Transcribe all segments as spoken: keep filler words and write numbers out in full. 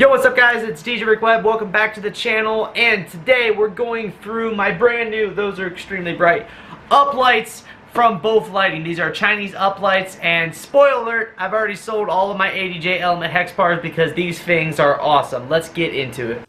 Yo, what's up guys, it's D J Rick Webb, welcome back to the channel, and today we're going through my brand new, those are extremely bright, uplights from Both Lighting. These are Chinese uplights, and spoiler alert, I've already sold all of my A D J Element Hex bars because these things are awesome. Let's get into it.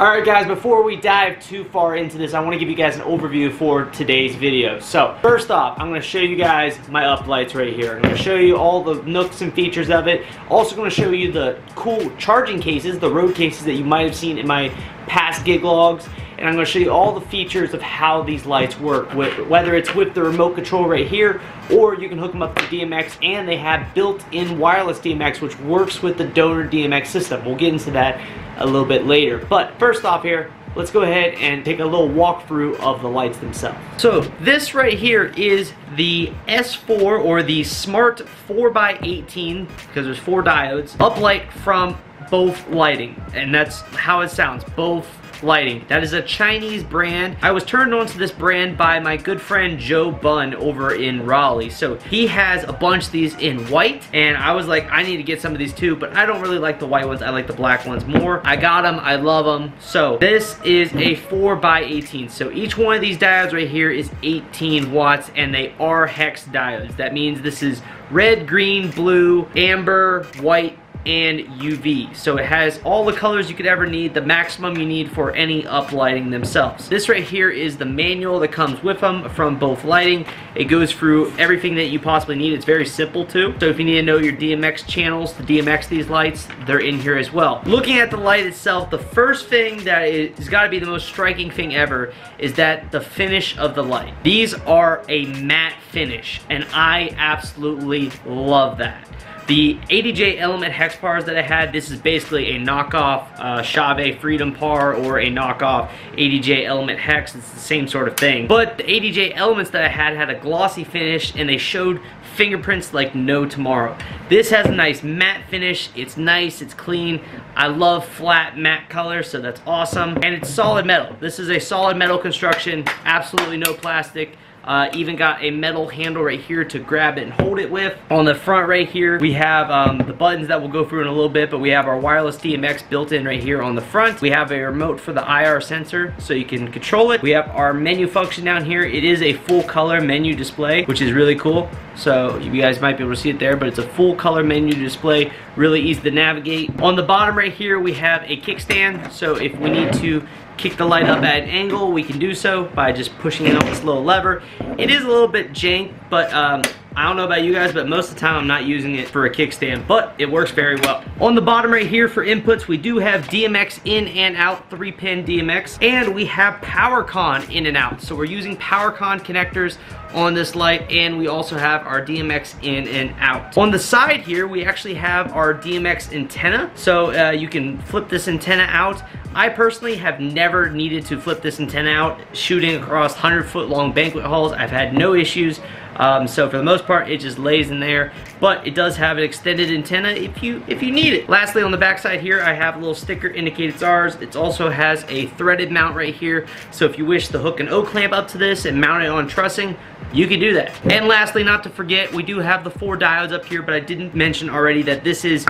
Alright guys, before we dive too far into this, I want to give you guys an overview for today's video. So, first off, I'm going to show you guys my uplights right here. I'm going to show you all the nooks and features of it. Also going to show you the cool charging cases, the road cases that you might have seen in my past gig logs. And I'm going to show you all the features of how these lights work, with, whether it's with the remote control right here, or you can hook them up to D M X, and they have built-in wireless D M X, which works with the Donner D M X system. We'll get into that a little bit later, but first off here, let's go ahead and take a little walkthrough of the lights themselves. So this right here is the S four, or the Smart four by eighteen, because there's four diodes, uplight from Both Lighting, and that's how it sounds, Both Lighting. That is a Chinese brand. I was turned on to this brand by my good friend Joe Bunn over in Raleigh. So he has a bunch of these in white, and I was like, I need to get some of these too, but I don't really like the white ones. I like the black ones more. I got them. I love them. So this is a four by eighteen. So each one of these diodes right here is eighteen watts, and they are hex diodes. That means this is red, green, blue, amber, white, and U V. So it has all the colors you could ever need, the maximum you need for any uplighting themselves. This right here is the manual that comes with them from Both Lighting. It goes through everything that you possibly need. It's very simple too. So if you need to know your D M X channels to D M X these lights, they're in here as well. Looking at the light itself, the first thing that has got to be the most striking thing ever is that the finish of the light. These are a matte finish, and I absolutely love that. The A D J Element Hex bars that I had, this is basically a knockoff uh, Chauvet Freedom par or a knockoff A D J Element Hex. It's the same sort of thing. But the A D J Elements that I had had a glossy finish, and they showed fingerprints like no tomorrow. This has a nice matte finish. It's nice, it's clean. I love flat matte colors, so that's awesome. And it's solid metal. This is a solid metal construction, absolutely no plastic. Uh, even got a metal handle right here to grab it and hold it with. On the front right here, we have um, the buttons that we'll go through in a little bit, but we have our wireless D M X built in right here on the front. We have a remote for the I R sensor, so you can control it. We have our menu function down here. It is a full color menu display, which is really cool. So you guys might be able to see it there, but it's a full color menu display, really easy to navigate. On the bottom right here, we have a kickstand, so if we need to kick the light up at an angle, we can do so by just pushing in on this little lever. It is a little bit jank, but um, I don't know about you guys, but most of the time I'm not using it for a kickstand, but it works very well. On the bottom right here for inputs, we do have D M X in and out, three pin D M X, and we have PowerCon in and out. So we're using PowerCon connectors on this light, and we also have our D M X in and out. On the side here, we actually have our D M X antenna, so uh, you can flip this antenna out. I personally have never needed to flip this antenna out. Shooting across hundred foot long banquet halls, I've had no issues. Um, so for the most part, it just lays in there, but it does have an extended antenna if you if you need it. Lastly, on the back side here, I have a little sticker indicated it's ours. It also has a threaded mount right here, so if you wish to hook an O-clamp up to this and mount it on trussing, you can do that. And lastly, not to forget, we do have the four diodes up here, but I didn't mention already that this is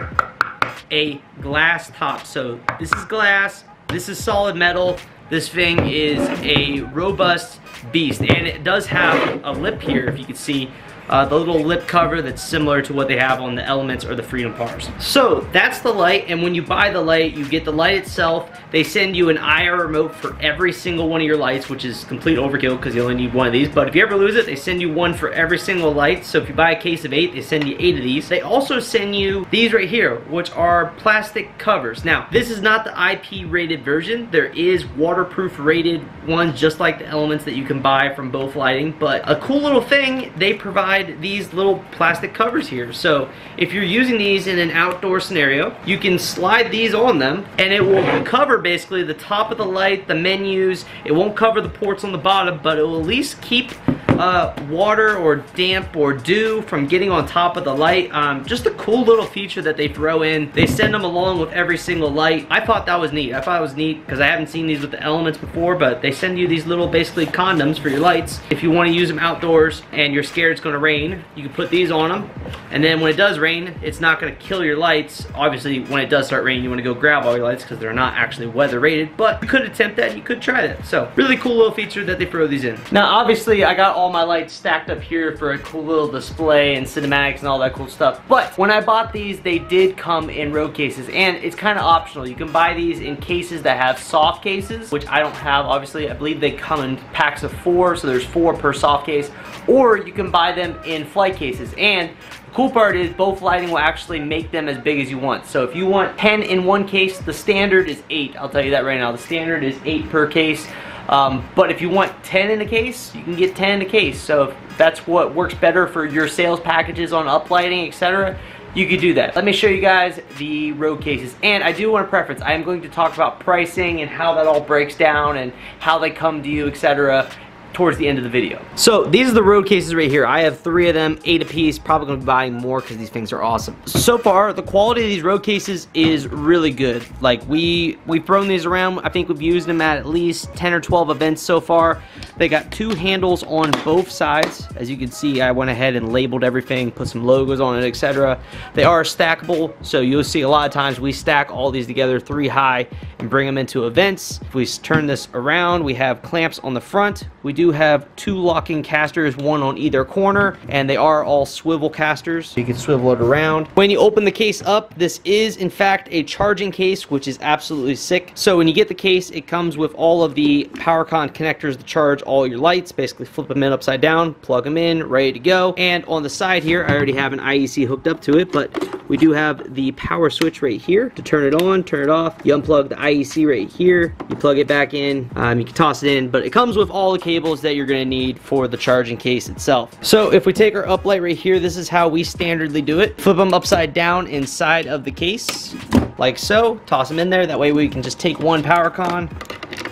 a glass top. So this is glass, this is solid metal. This thing is a robust beast, and it does have a lip here, if you can see uh, the little lip cover that's similar to what they have on the Elements or the Freedom bars. So that's the light, and when you buy the light, you get the light itself. They send you an I R remote for every single one of your lights, which is complete overkill because you only need one of these, but if you ever lose it, they send you one for every single light. So if you buy a case of eight, they send you eight of these. They also send you these right here, which are plastic covers. Now, this is not the I P rated version. There is water proof rated ones, just like the Elements that you can buy from Both Lighting, but a cool little thing, they provide these little plastic covers here. So if you're using these in an outdoor scenario, you can slide these on them, and it will cover basically the top of the light, the menus. It won't cover the ports on the bottom, but it will at least keep uh, water or damp or dew from getting on top of the light. Um, just a cool little feature that they throw in. They send them along with every single light. I thought that was neat. I thought it was neat because I haven't seen these with the Elements before, but they send you these little basically condoms for your lights. If you want to use them outdoors and you're scared it's going to rain, you can put these on them, and then when it does rain, it's not going to kill your lights. Obviously, when it does start raining, you want to go grab all your lights because they're not actually weather rated, but you could attempt that. You could try that. So really cool little feature that they throw these in. Now, obviously, I got all my lights stacked up here for a cool little display and cinematics and all that cool stuff, but when I bought these, they did come in road cases, and it's kind of optional. You can buy these in cases that have soft cases, which I don't have, obviously. I believe they come in packs of four, so there's four per soft case, or you can buy them in flight cases. And cool part is Both Lighting will actually make them as big as you want. So if you want ten in one case, the standard is eight. I'll tell you that right now. The standard is eight per case. Um, but if you want ten in a case, you can get ten in a case. So if that's what works better for your sales packages on uplighting, et cetera, you could do that. Let me show you guys the road cases. And I do want to preference, I am going to talk about pricing and how that all breaks down and how they come to you, et cetera, towards the end of the video. So these are the road cases right here. I have three of them, eight apiece. Probably gonna be buying more because these things are awesome. So far, the quality of these road cases is really good. Like we, we've thrown these around. I think we've used them at at least ten or twelve events so far. They got two handles on both sides. As you can see, I went ahead and labeled everything, put some logos on it, et cetera. They are stackable, so you'll see a lot of times we stack all these together three high and bring them into events. If we turn this around, we have clamps on the front. We do have two locking casters, one on either corner, and they are all swivel casters, so you can swivel it around. When you open the case up, this is in fact a charging case, which is absolutely sick. So when you get the case, it comes with all of the PowerCon connectors to charge all your lights. Basically flip them in upside down, plug them in, ready to go. And on the side here, I already have an I E C hooked up to it, but we do have the power switch right here to turn it on, turn it off. You unplug the I E C right here, you plug it back in, um, you can toss it in, but it comes with all the cables that you're gonna need for the charging case itself. So if we take our uplight right here, this is how we standardly do it. Flip them upside down inside of the case, like so, toss them in there. That way we can just take one PowerCon,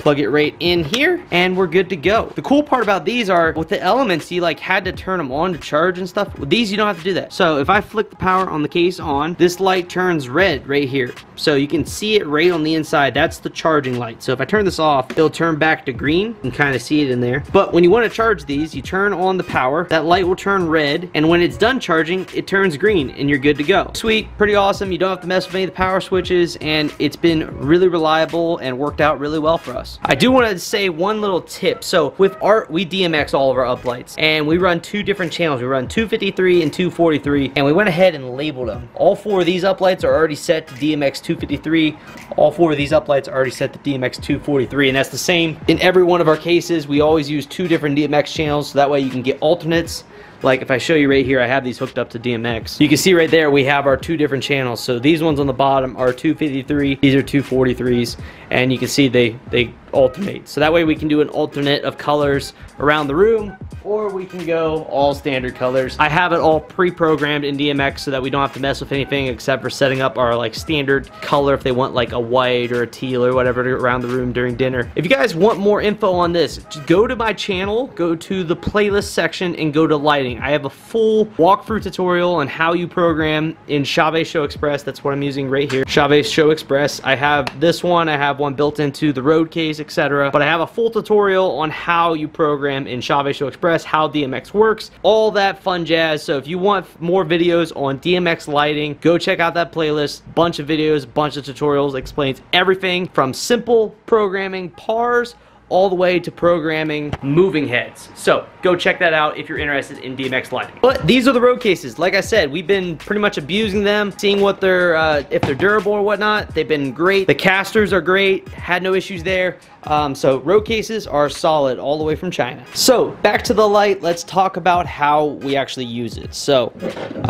plug it right in here, and we're good to go. The cool part about these are with the Elements, you like had to turn them on to charge and stuff. With these, you don't have to do that. So if I flick the power on the case on, this light turns red right here. So you can see it right on the inside. That's the charging light. So if I turn this off, it'll turn back to green. You can kind of see it in there. But when you want to charge these, you turn on the power, that light will turn red, and when it's done charging, it turns green and you're good to go. Sweet, pretty awesome. You don't have to mess with any of the power switches, and it's been really reliable and worked out really well for us. I do want to say one little tip. So with art, we D M X all of our uplights, and we run two different channels. We run two fifty-three and two forty-three, and we went ahead and labeled them. All four of these uplights are already set to D M X two fifty-three. All four of these uplights are already set to D M X two forty-three, and that's the same in every one of our cases. We always use two different D M X channels, so that way you can get alternates. Like if I show you right here, I have these hooked up to D M X. You can see right there, we have our two different channels. So these ones on the bottom are two fifty-three, these are two forty-threes, and you can see they, they alternate. So that way we can do an alternate of colors around the room, or we can go all standard colors. I have it all pre-programmed in D M X so that we don't have to mess with anything except for setting up our like standard color if they want like a white or a teal or whatever around the room during dinner. If you guys want more info on this, just go to my channel, go to the playlist section, and go to lighting. I have a full walkthrough tutorial on how you program in Chauvet Show Express. That's what I'm using right here, Chauvet Show Express. I have this one, I have one built into the road case, et cetera. But I have a full tutorial on how you program in Chauvet Show Express, how D M X works, all that fun jazz. So if you want more videos on D M X lighting, go check out that playlist. Bunch of videos, bunch of tutorials, explains everything from simple programming pars all the way to programming moving heads. So go check that out if you're interested in D M X lighting. But these are the road cases. Like I said, we've been pretty much abusing them, seeing what they're, uh, if they're durable or whatnot. They've been great. The casters are great, had no issues there. Um, so road cases are solid all the way from China. So back to the light, let's talk about how we actually use it. So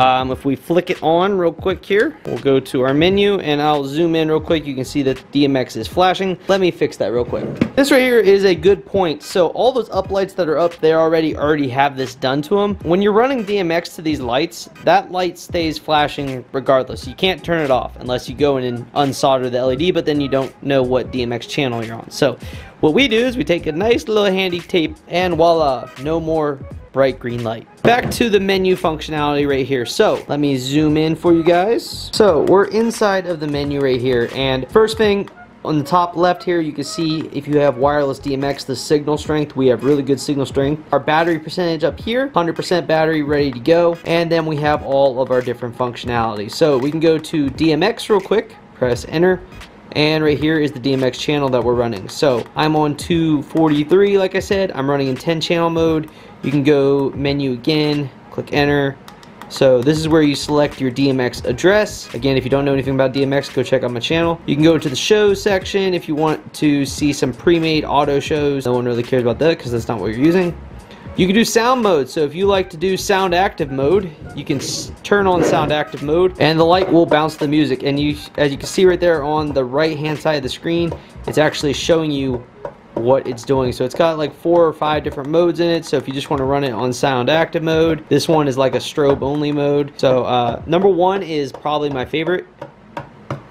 um, if we flick it on real quick here, we'll go to our menu and I'll zoom in real quick. You can see that D M X is flashing. Let me fix that real quick. This right here is a good point. So all those uplights that are up there already already have this done to them. When you're running D M X to these lights, that light stays flashing regardless. You can't turn it off unless you go in and unsolder the L E D, but then you don't know what D M X channel you're on. So what we do is we take a nice little handy tape and voila, no more bright green light. Back to the menu functionality right here. So let me zoom in for you guys. So we're inside of the menu right here, and first thing on the top left here, you can see if you have wireless D M X, the signal strength. We have really good signal strength. Our battery percentage up here, one hundred percent battery ready to go. And then we have all of our different functionality. So we can go to D M X real quick, press enter. And right here is the D M X channel that we're running. So I'm on two forty-three, like I said, I'm running in ten channel mode. You can go menu again, click enter. So this is where you select your D M X address. Again, if you don't know anything about D M X, go check out my channel. You can go to the show section if you want to see some pre-made auto shows. No one really cares about that because that's not what you're using. You can do sound mode, so if you like to do sound active mode, you can turn on sound active mode and the light will bounce the music. And you, as you can see right there on the right hand side of the screen, it's actually showing you what it's doing. So it's got like four or five different modes in it. So if you just want to run it on sound active mode, this one is like a strobe only mode. So uh, number one is probably my favorite,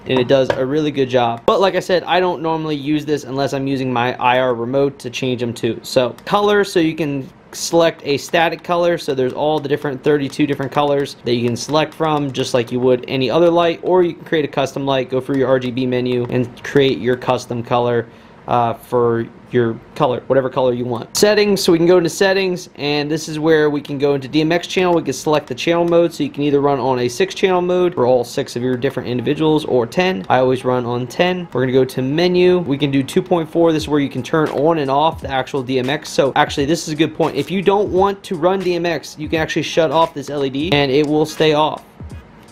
and it does a really good job. But like I said, I don't normally use this unless I'm using my I R remote to change them to. So color, so you can select a static color, so there's all the different thirty-two different colors that you can select from, just like you would any other light, or you can create a custom light. Go through your R G B menu and create your custom color uh, for your color, whatever color you want. Settings, so we can go into settings, and this is where we can go into D M X channel. We can select the channel mode, so you can either run on a six channel mode for all six of your different individuals, or ten. I always run on ten. We're gonna go to menu. We can do two point four. This is where you can turn on and off the actual D M X. So actually this is a good point. If you don't want to run D M X, you can actually shut off this L E D and it will stay off.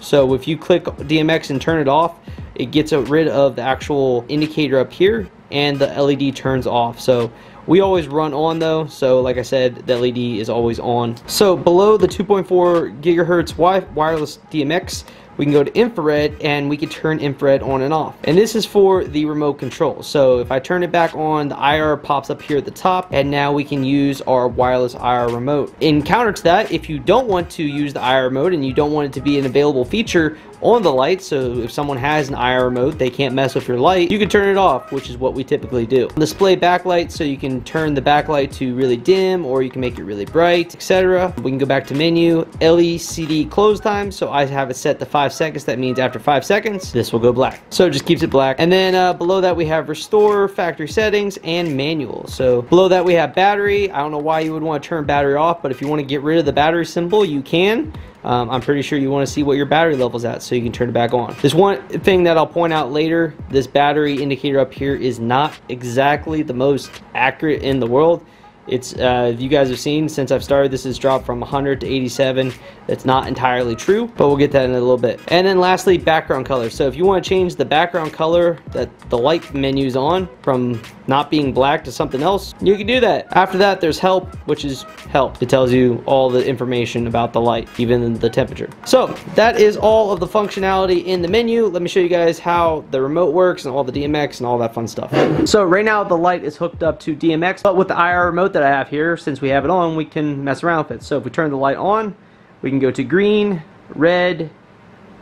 So if you click D M X and turn it off, it gets rid of the actual indicator up here and the L E D turns off. So we always run on though, so like I said, the L E D is always on. So below the two point four gigahertz wireless D M X, we can go to infrared and we can turn infrared on and off. And this is for the remote control. So if I turn it back on, the I R pops up here at the top, and now we can use our wireless I R remote. In counter to that, if you don't want to use the I R remote and you don't want it to be an available feature on the light, so if someone has an I R remote, they can't mess with your light, you can turn it off, which is what we typically do. Display backlight, so you can turn the backlight to really dim, or you can make it really bright, et cetera. We can go back to menu, L E C D close time, so I have it set to five seconds. That means after five seconds, this will go black. So it just keeps it black. And then uh, below that, we have restore, factory settings, and manual. So below that, we have battery. I don't know why you would want to turn battery off, but if you want to get rid of the battery symbol, you can. Um, I'm pretty sure you want to see what your battery level's at, so you can turn it back on. There's one thing that I'll point out later. This battery indicator up here is not exactly the most accurate in the world. It's, uh, you guys have seen since I've started, this has dropped from one hundred to eighty-seven. That's not entirely true, but we'll get that in a little bit. And then lastly, background color. So if you want to change the background color that the light menu's on from not being black to something else, you can do that. After that, there's help, which is help. It tells you all the information about the light, even the temperature. So that is all of the functionality in the menu. Let me show you guys how the remote works and all the D M X and all that fun stuff. So right now the light is hooked up to D M X, but with the I R remote that That I have here, since we have it on, we can mess around with it. So if we turn the light on, we can go to green, red,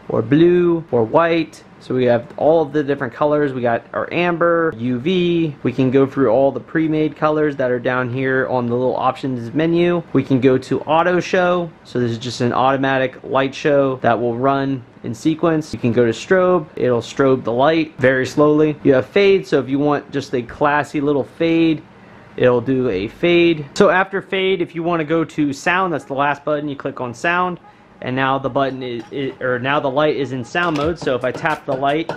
or blue, or white. So we have all of the different colors. We got our amber, U V. We can go through all the pre-made colors that are down here on the little options menu. We can go to auto show. So this is just an automatic light show that will run in sequence. You can go to strobe. It'll strobe the light very slowly. You have fade. So if you want just a classy little fade, it'll do a fade. So after fade, if you want to go to sound, that's the last button. You click on sound, and now the button is, is or now the light is in sound mode. So if I tap the light,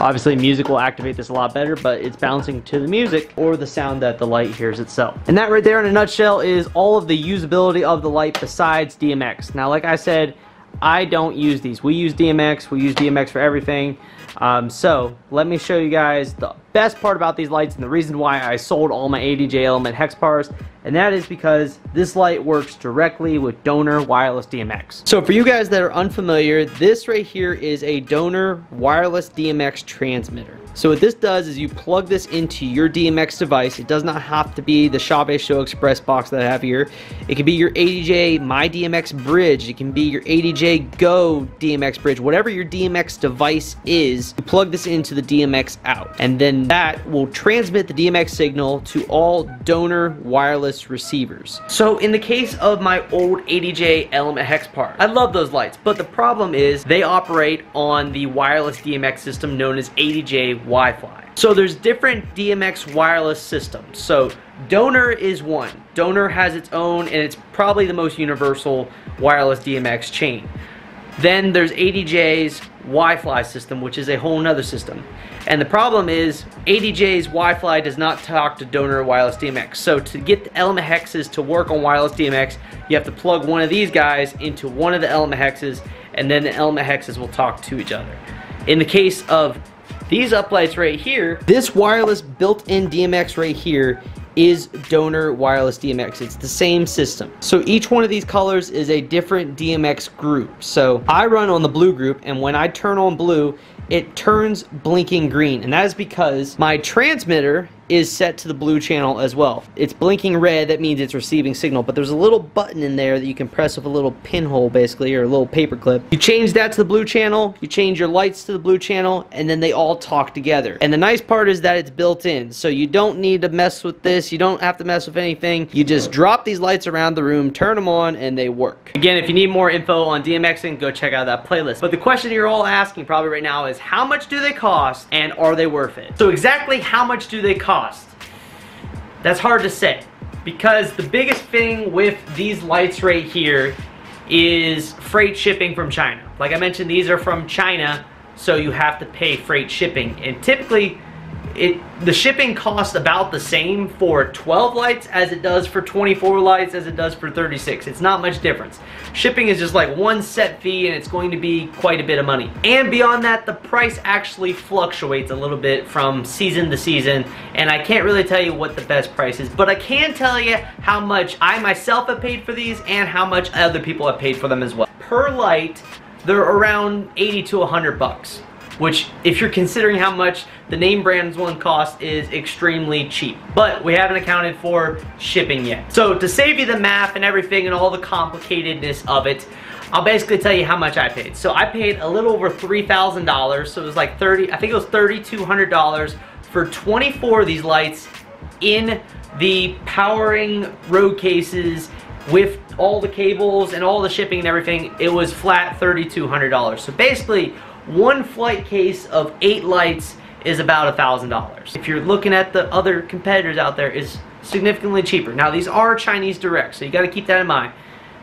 obviously music will activate this a lot better, but it's bouncing to the music or the sound that the light hears itself. And that right there in a nutshell is all of the usability of the light besides D M X. Now, like I said, I don't use these. We use D M X. We use D M X for everything. Um, so let me show you guys the best part about these lights and the reason why I sold all my A D J Element Hex bars. and that is because this light works directly with Donner wireless D M X. So for you guys that are unfamiliar, this right here is a Donner wireless D M X transmitter. So what this does is you plug this into your D M X device. It does not have to be the Chauvet Show Express box that I have here. It can be your A D J My D M X bridge. It can be your A D J Go D M X bridge. Whatever your D M X device is, you plug this into the D M X out. And then that will transmit the D M X signal to all Donner wireless receivers. So in the case of my old A D J Element Hex part, I love those lights. But the problem is they operate on the wireless D M X system known as A D J Wi-Fi. So there's different D M X wireless systems. So Donner is one. Donner has its own, and it's probably the most universal wireless D M X chain. Then there's A D J's Wi-Fi system, which is a whole nother system. And the problem is A D J's Wi-Fi does not talk to Donner wireless D M X. So to get the Element Hexes to work on wireless D M X, you have to plug one of these guys into one of the Element Hexes, and then the Element Hexes will talk to each other. In the case of these uplights right here, this wireless built-in D M X right here is Donner wireless D M X. It's the same system. So each one of these colors is a different D M X group. So I run on the blue group, and when I turn on blue, it turns blinking green, and that is because my transmitter is set to the blue channel as well. It's blinking red, that means it's receiving signal, but there's a little button in there that you can press with a little pinhole basically, or a little paper clip. You change that to the blue channel, you change your lights to the blue channel, and then they all talk together. And the nice part is that it's built in, so you don't need to mess with this, you don't have to mess with anything. You just drop these lights around the room, turn them on, and they work. Again, if you need more info on DMXing, go check out that playlist. But the question you're all asking probably right now is, how much do they cost and are they worth it? So exactly how much do they cost? That's hard to say, because the biggest thing with these lights right here is freight shipping from China. Like I mentioned, these are from China, so you have to pay freight shipping, and typically it the shipping costs about the same for twelve lights as it does for twenty-four lights as it does for thirty-six. It's not much difference. Shipping is just like one set fee, and it's going to be quite a bit of money. And beyond that, the price actually fluctuates a little bit from season to season, and I can't really tell you what the best price is, but I can tell you how much I myself have paid for these and how much other people have paid for them as well. Per light, they're around eighty to a hundred bucks, which, if you're considering how much the name brand's one cost, is extremely cheap. But we haven't accounted for shipping yet. So to save you the math and everything and all the complicatedness of it, I'll basically tell you how much I paid. So I paid a little over three thousand dollars, so it was like thirty, I think it was thirty-two hundred dollars for twenty-four of these lights in the powering road cases with all the cables and all the shipping and everything. It was flat thirty-two hundred dollars. So basically, one flight case of eight lights is about a thousand dollars. If you're looking at the other competitors out there, is significantly cheaper. Now, these are Chinese direct, so you got to keep that in mind.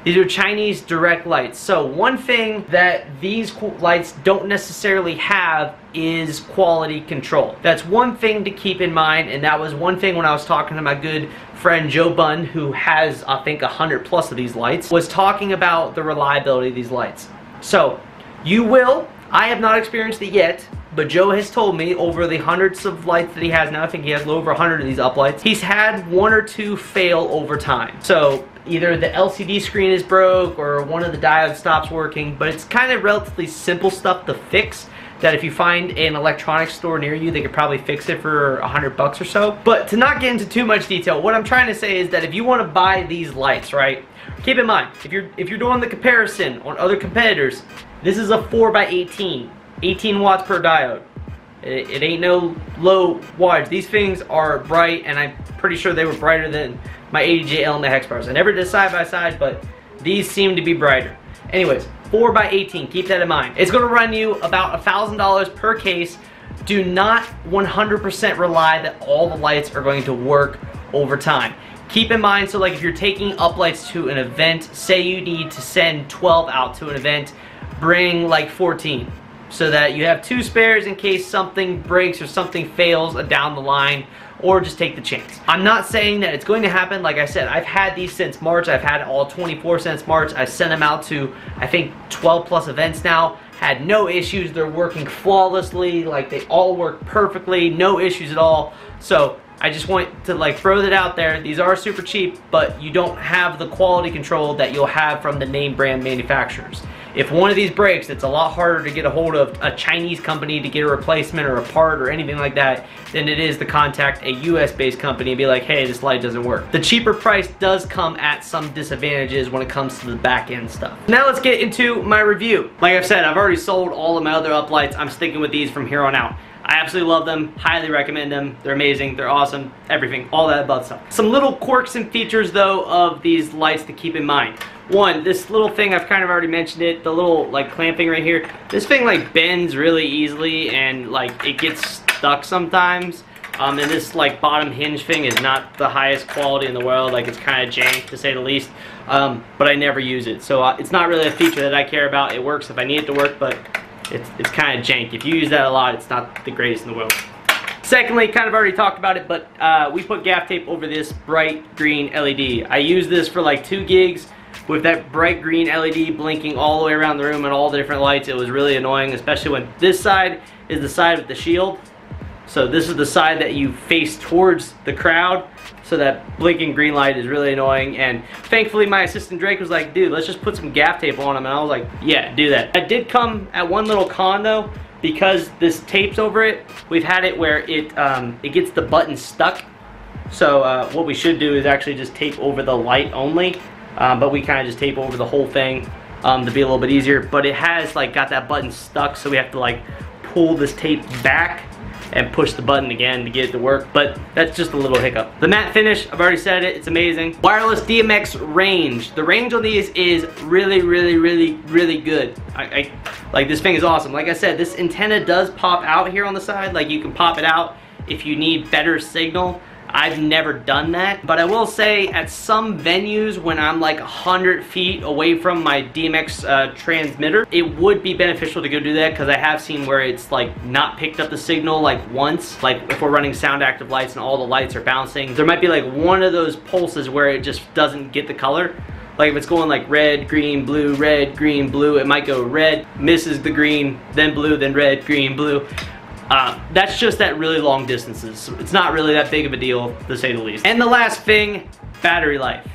These are Chinese direct lights. So one thing that these lights don't necessarily have is quality control. That's one thing to keep in mind, and that was one thing when I was talking to my good friend Joe Bunn, who has, I think, a hundred plus of these lights, was talking about the reliability of these lights. So you will, I have not experienced it yet, but Joe has told me over the hundreds of lights that he has now, I think he has over a hundred of these uplights, he's had one or two fail over time. So either the L C D screen is broke or one of the diodes stops working, but it's kind of relatively simple stuff to fix that if you find an electronics store near you, they could probably fix it for a hundred bucks or so. But to not get into too much detail, what I'm trying to say is that if you want to buy these lights, right, keep in mind, if you're, if you're doing the comparison on other competitors, this is a four by eighteen, eighteen watts per diode. It, it ain't no low wattage. These things are bright, and I'm pretty sure they were brighter than my A D J Element Hex bars. I never did side by side, but these seem to be brighter. Anyways, four by eighteen, keep that in mind. It's gonna run you about a thousand dollars per case. Do not one hundred percent rely that all the lights are going to work over time. Keep in mind, so like if you're taking uplights to an event, say you need to send twelve out to an event, bring like fourteen, so that you have two spares in case something breaks or something fails down the line, or just take the chance. I'm not saying that it's going to happen. Like I said, I've had these since March. I've had all twenty-four since March. I sent them out to, I think, twelve plus events now. Had no issues. They're working flawlessly. Like, they all work perfectly. No issues at all. So I just want to like throw that out there. These are super cheap, but you don't have the quality control that you'll have from the name brand manufacturers. If one of these breaks, it's a lot harder to get a hold of a Chinese company to get a replacement or a part or anything like that than it is to contact a U S-based company and be like, hey, this light doesn't work. The cheaper price does come at some disadvantages when it comes to the back end stuff. Now let's get into my review. Like I've said, I've already sold all of my other up lights. I'm sticking with these from here on out. I absolutely love them, highly recommend them. They're amazing, they're awesome, everything, all that above stuff. Some little quirks and features though of these lights to keep in mind. One, this little thing, I've kind of already mentioned it, the little like clamping right here. This thing like bends really easily and like it gets stuck sometimes. Um, and this like bottom hinge thing is not the highest quality in the world. Like it's kind of jank to say the least, um, but I never use it. So uh, it's not really a feature that I care about. It works if I need it to work, but It's, it's kind of jank. If you use that a lot, it's not the greatest in the world. Secondly, kind of already talked about it, but uh, we put gaff tape over this bright green L E D. I use this for like two gigs with that bright green L E D blinking all the way around the room and all the different lights. It was really annoying, especially when this side is the side with the shield. So this is the side that you face towards the crowd. So that blinking green light is really annoying, and thankfully my assistant Drake was like, dude, let's just put some gaff tape on them, and I was like, yeah, do that. I did come at one little con though, because this tape's over it, we've had it where it um, it gets the button stuck. So uh, what we should do is actually just tape over the light only, uh, but we kind of just tape over the whole thing um, to be a little bit easier, but it has like got that button stuck, so we have to like pull this tape back and push the button again to get it to work, but that's just a little hiccup. The matte finish, I've already said it, it's amazing. Wireless D M X range. The range on these is really, really, really, really good. I, I like this thing is awesome. Like I said, this antenna does pop out here on the side. Like you can pop it out if you need better signal. I've never done that, but I will say at some venues when I'm like one hundred feet away from my D M X uh, transmitter, it would be beneficial to go do that, because I have seen where it's like not picked up the signal like once, like if we're running sound active lights and all the lights are bouncing, there might be like one of those pulses where it just doesn't get the color. Like if it's going like red, green, blue, red, green, blue, it might go red, misses the green, then blue, then red, green, blue. Uh, that's just at really long distances. It's not really that big of a deal, to say the least. And the last thing, battery life.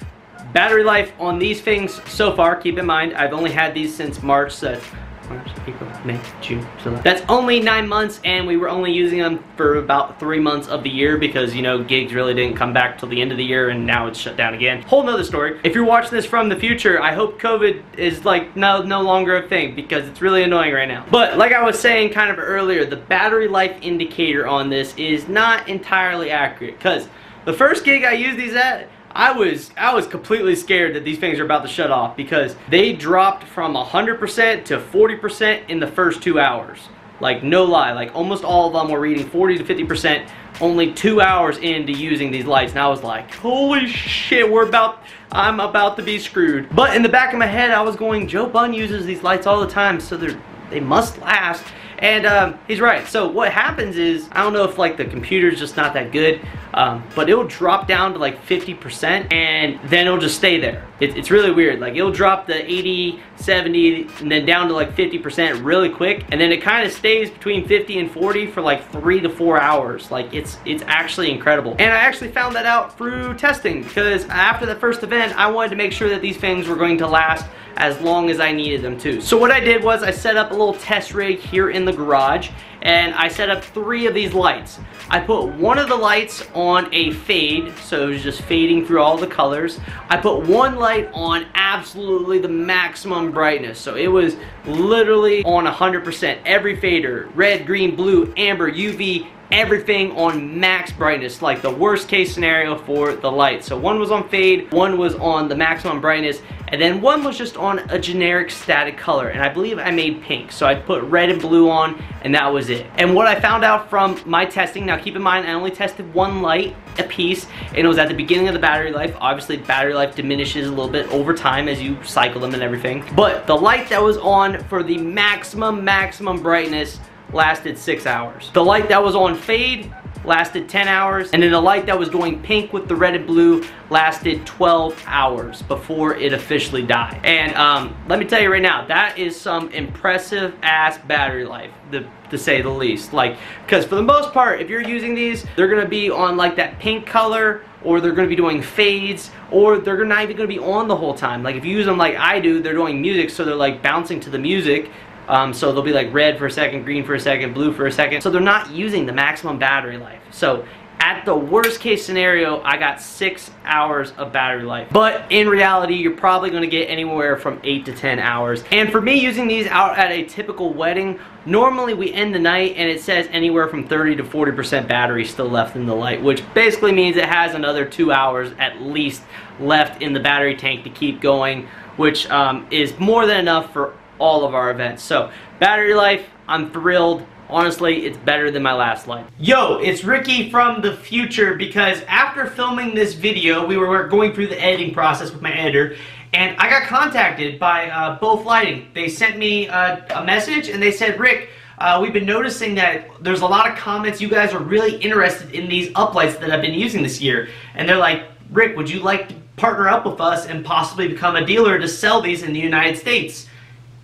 Battery life on these things so far, keep in mind, I've only had these since March, so March, April, May, June, July. That's only nine months, and we were only using them for about three months of the year because, you know, gigs really didn't come back till the end of the year, and now it's shut down again. Whole nother story. If you're watching this from the future, I hope COVID is like no, no longer a thing, because it's really annoying right now. But like I was saying kind of earlier, the battery life indicator on this is not entirely accurate, because the first gig I used these at, I was I was completely scared that these things are about to shut off, because they dropped from one hundred percent to forty percent in the first two hours. Like no lie, like almost all of them were reading forty to fifty percent only two hours into using these lights, and I was like, holy shit, we're about, I'm about to be screwed. But in the back of my head, I was going, Joe Bunn uses these lights all the time, so they're, they must last. And um, he's right. So what happens is, I don't know if like the computer's just not that good, um, but it'll drop down to like fifty percent and then it'll just stay there. It, it's really weird. Like it'll drop to eighty, seventy, and then down to like fifty percent really quick. And then it kind of stays between fifty and forty for like three to four hours. Like it's, it's actually incredible. And I actually found that out through testing, because after the first event, I wanted to make sure that these things were going to last as long as I needed them to. So what I did was I set up a little test rig here in the garage, and I set up three of these lights. I put one of the lights on a fade, so it was just fading through all the colors. I put one light on absolutely the maximum brightness, so it was literally on one hundred percent. Every fader, red, green, blue, amber, U V, everything on max brightness, like the worst case scenario for the light. So one was on fade, one was on the maximum brightness, and then one was just on a generic static color, and I believe I made pink. So I put red and blue on, and that was it. And what I found out from my testing, now keep in mind I only tested one light a piece, and it was at the beginning of the battery life. Obviously battery life diminishes a little bit over time as you cycle them and everything, but the light that was on for the maximum maximum brightness lasted six hours. The light that was on fade lasted ten hours, and then the light that was going pink with the red and blue lasted twelve hours before it officially died. And um, let me tell you right now, that is some impressive ass battery life, the, to say the least. Like, because for the most part, if you're using these, they're gonna be on like that pink color, or they're gonna be doing fades, or they're not even gonna be on the whole time. Like if you use them like I do, they're doing music, so they're like bouncing to the music. Um, so they'll be like red for a second, green for a second, blue for a second. So they're not using the maximum battery life. So at the worst case scenario, I got six hours of battery life. But in reality, you're probably gonna get anywhere from eight to ten hours. And for me, using these out at a typical wedding, normally we end the night and it says anywhere from thirty to forty percent battery still left in the light, which basically means it has another two hours at least left in the battery tank to keep going, which um, is more than enough for all of our events. So battery life, I'm thrilled. Honestly, it's better than my last light. Yo, it's Ricky from the future, because after filming this video, we were going through the editing process with my editor, and I got contacted by uh, Both Lighting. They sent me uh, a message and they said, Rick, uh, we've been noticing that there's a lot of comments. You guys are really interested in these uplights that I've been using this year. And they're like, Rick, would you like to partner up with us and possibly become a dealer to sell these in the United States?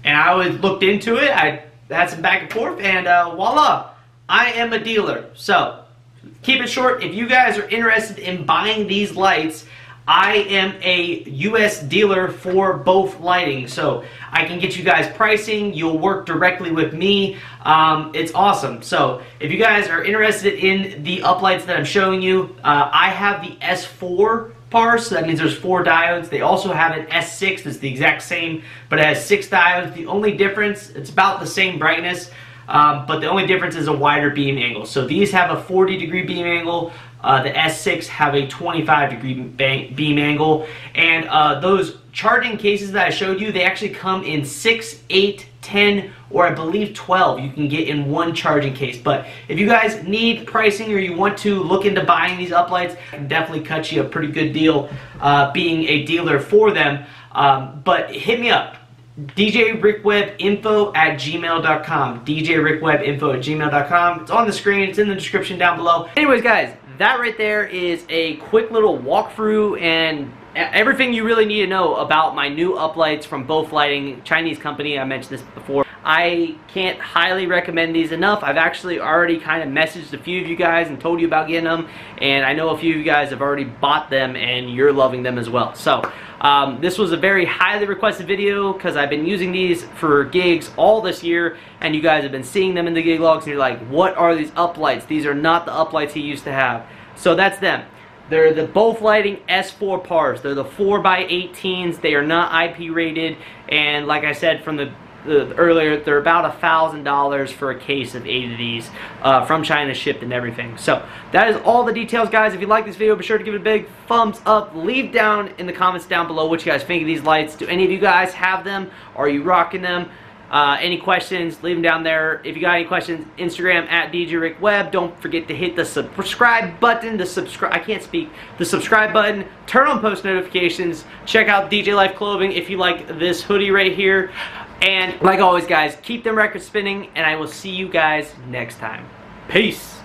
And I was looked into it, I had some back and forth, and uh, voila, I am a dealer. So, keep it short, if you guys are interested in buying these lights, I am a U S dealer for Both Lighting. So, I can get you guys pricing, you'll work directly with me, um, it's awesome. So, if you guys are interested in the uplights that I'm showing you, uh, I have the S four. So that means there's four diodes. They also have an S six that's the exact same, but it has six diodes. The only difference, it's about the same brightness, um, but the only difference is a wider beam angle. So these have a forty degree beam angle. Uh, the S six have a twenty-five degree beam angle. And uh, those charging cases that I showed you, they actually come in six, eight, ten, or I believe twelve you can get in one charging case. But if you guys need pricing or you want to look into buying these uplights, I can definitely cut you a pretty good deal uh, being a dealer for them. Um, but hit me up, D J Rick Webb info at gmail dot com, D J Rick Webb info at gmail dot com. It's on the screen, it's in the description down below. Anyways guys, that right there is a quick little walkthrough and everything you really need to know about my new uplights from Both Lighting, Chinese company. I mentioned this before. I can't highly recommend these enough. I've actually already kind of messaged a few of you guys and told you about getting them, and I know a few of you guys have already bought them and you're loving them as well. So um, this was a very highly requested video because I've been using these for gigs all this year, and you guys have been seeing them in the gig logs and you're like, what are these uplights? These are not the uplights he used to have. So that's them. They're the Both Lighting S four pars. They're the four by eighteens. They are not I P rated. And like I said from the, the earlier, they're about a thousand dollars for a case of eight of these uh, from China shipped and everything. So that is all the details, guys. If you like this video, be sure to give it a big thumbs up. Leave down in the comments down below what you guys think of these lights. Do any of you guys have them? Are you rocking them? Uh, any questions, leave them down there. If you got any questions, Instagram at D J Rick Webb. Don't forget to hit the subscribe button. The subscribe, I can't speak. The subscribe button. Turn on post notifications. Check out D J Life Clothing if you like this hoodie right here. And like always, guys, keep them records spinning, and I will see you guys next time. Peace.